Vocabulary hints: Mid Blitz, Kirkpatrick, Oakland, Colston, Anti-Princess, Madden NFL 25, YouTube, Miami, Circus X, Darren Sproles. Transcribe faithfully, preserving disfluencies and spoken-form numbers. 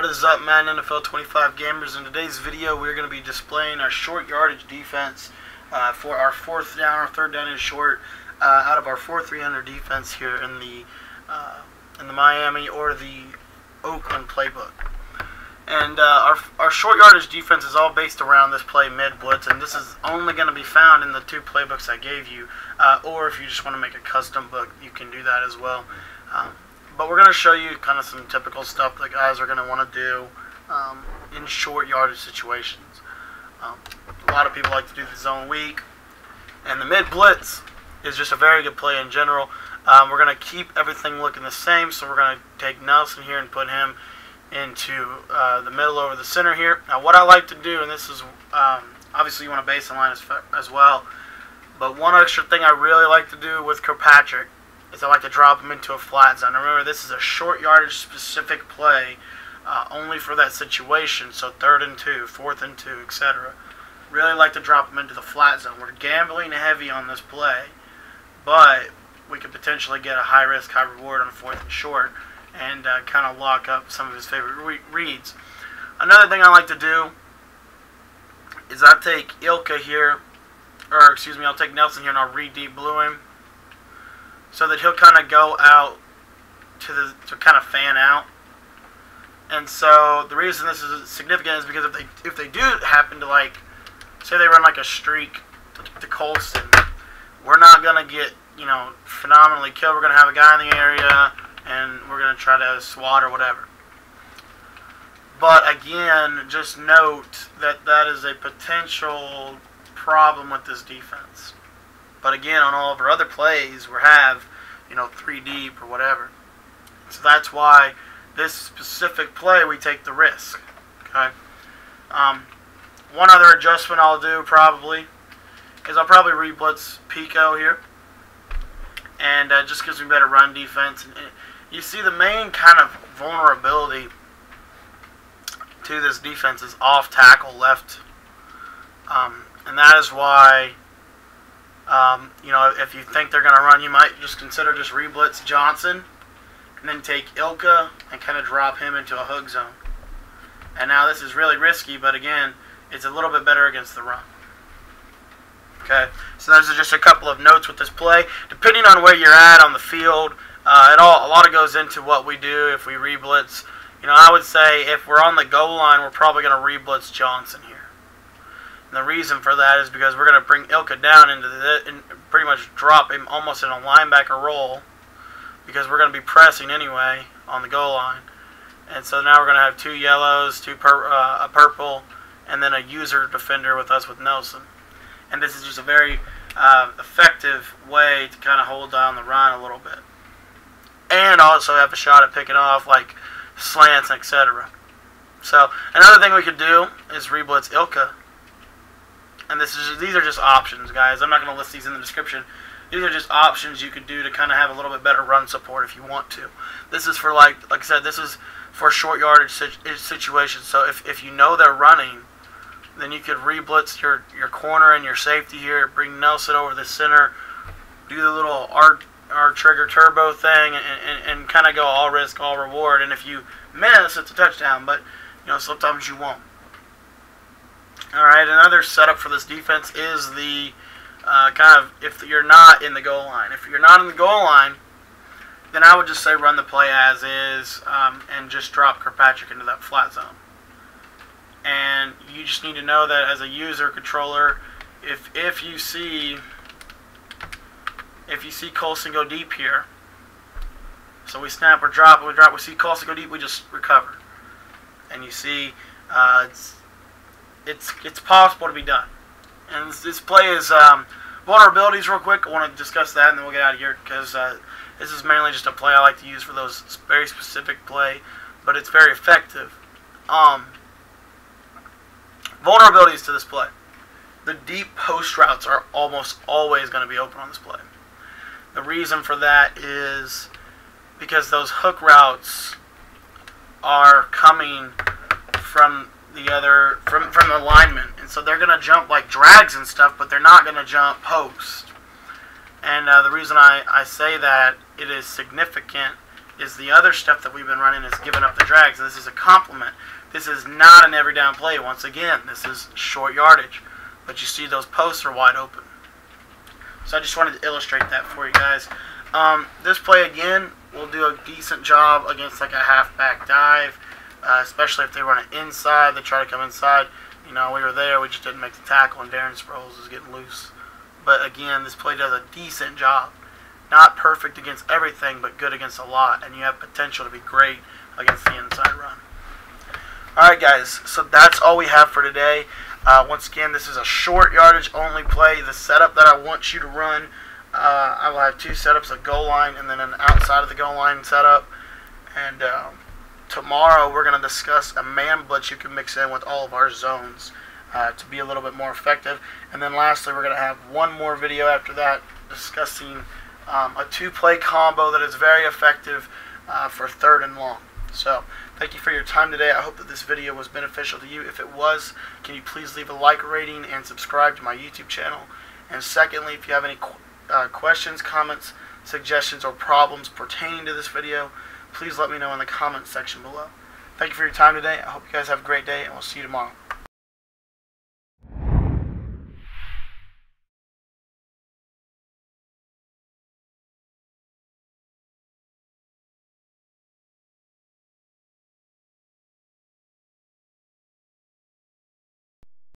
What is up, Madden N F L twenty-five gamers? In today's video, we're going to be displaying our short yardage defense uh, for our fourth down, our third down and short, uh, out of our four three hundred defense here in the uh, in the Miami or the Oakland playbook. And uh, our our short yardage defense is all based around this play, Mid Blitz, and this is only going to be found in the two playbooks I gave you. Uh, or if you just want to make a custom book, you can do that as well. Um, But we're going to show you kind of some typical stuff that guys are going to want to do um, in short yardage situations. Um, a lot of people like to do the zone weak, and the mid blitz is just a very good play in general. Um, we're going to keep everything looking the same, so we're going to take Nelson here and put him into uh, the middle over the center here. Now what I like to do, and this is um, obviously you want a baseline line as, as well, but one extra thing I really like to do with Kirkpatrick is I like to drop them into a flat zone. Remember, this is a short yardage specific play uh, only for that situation, so third and two, fourth and two, et cetera. Really like to drop them into the flat zone. We're gambling heavy on this play, but we could potentially get a high risk, high reward on a fourth and short and uh, kind of lock up some of his favorite re reads. Another thing I like to do is I take Ilka here, or excuse me, I'll take Nelson here and I'll read deep blue him, so that he'll kind of go out to the to kind of fan out. And so the reason this is significant is because if they if they do happen to, like, say they run like a streak to, to Colston, we're not gonna get, you know, phenomenally killed. We're gonna have a guy in the area and we're gonna try to swat or whatever. But again, just note that that is a potential problem with this defense. But again, on all of our other plays, we have, you know, three deep or whatever. So that's why this specific play, we take the risk. Okay. Um, one other adjustment I'll do probably is I'll probably re-blitz Pico here, and uh, just gives me better run defense. And, and you see, the main kind of vulnerability to this defense is off tackle left, um, and that is why. Um, you know, if you think they're going to run, you might just consider just re-blitz Johnson and then take Ilka and kind of drop him into a hook zone. And now this is really risky, but again, it's a little bit better against the run. Okay, so those are just a couple of notes with this play. Depending on where you're at on the field, uh, it all a lot of goes into what we do if we re-blitz. You know, I would say if we're on the goal line, we're probably going to re-blitz Johnson here. And the reason for that is because we're going to bring Ilka down into the, and pretty much drop him almost in a linebacker roll, because we're going to be pressing anyway on the goal line. And so now we're going to have two yellows, two pur uh, a purple, and then a user defender with us with Nelson. And this is just a very uh, effective way to kind of hold down the run a little bit. And also have a shot at picking off like slants, et cetera. So another thing we could do is re-blitz Ilka. And this is, these are just options, guys. I'm not going to list these in the description. These are just options you could do to kind of have a little bit better run support if you want to. This is for, like like I said, this is for short yardage situations. So if, if you know they're running, then you could re-blitz your, your corner and your safety here, bring Nelson over the center, do the little R, R trigger turbo thing, and, and, and kind of go all risk, all reward. And if you miss, it's a touchdown, but you know sometimes you won't. Alright, another setup for this defense is the uh, kind of, if you're not in the goal line. If you're not in the goal line, then I would just say run the play as is, um, and just drop Kirkpatrick into that flat zone. And you just need to know that as a user controller, if if you see if you see Colston go deep here, so we snap or drop, we drop, we see Colston go deep, we just recover. And you see uh, it's It's it's possible to be done. And this, this play is um, vulnerabilities real quick. I want to discuss that and then we'll get out of here, because uh, this is mainly just a play I like to use for those very specific play, but it's very effective. Um, vulnerabilities to this play. The deep post routes are almost always going to be open on this play. The reason for that is because those hook routes are coming from the other from from the linemen, and so they're gonna jump like drags and stuff, but they're not gonna jump post. And uh, the reason I I say that it is significant is the other stuff that we've been running is giving up the drags. And this is a compliment. This is not an every down play. Once again, this is short yardage. But you see those posts are wide open. So I just wanted to illustrate that for you guys. Um, this play, again, will do a decent job against like a halfback dive, uh, especially if they run it inside. They try to come inside. You know, we were there. We just didn't make the tackle, and Darren Sproles is getting loose. But, again, this play does a decent job. Not perfect against everything, but good against a lot. And you have potential to be great against the inside run. Alright, guys. So that's all we have for today. Uh, once again, this is a short yardage only play. The setup that I want you to run, uh, I will have two setups, a goal line and then an outside of the goal line setup. And uh, tomorrow we're going to discuss a man blitz you can mix in with all of our zones uh, to be a little bit more effective. And then lastly, we're going to have one more video after that discussing um, a two-play combo that is very effective uh, for third and long. So, thank you for your time today. I hope that this video was beneficial to you. If it was, can you please leave a like, rating, and subscribe to my YouTube channel. And secondly, if you have any uh, questions, comments, suggestions, or problems pertaining to this video, please let me know in the comments section below. Thank you for your time today. I hope you guys have a great day, and we'll see you tomorrow.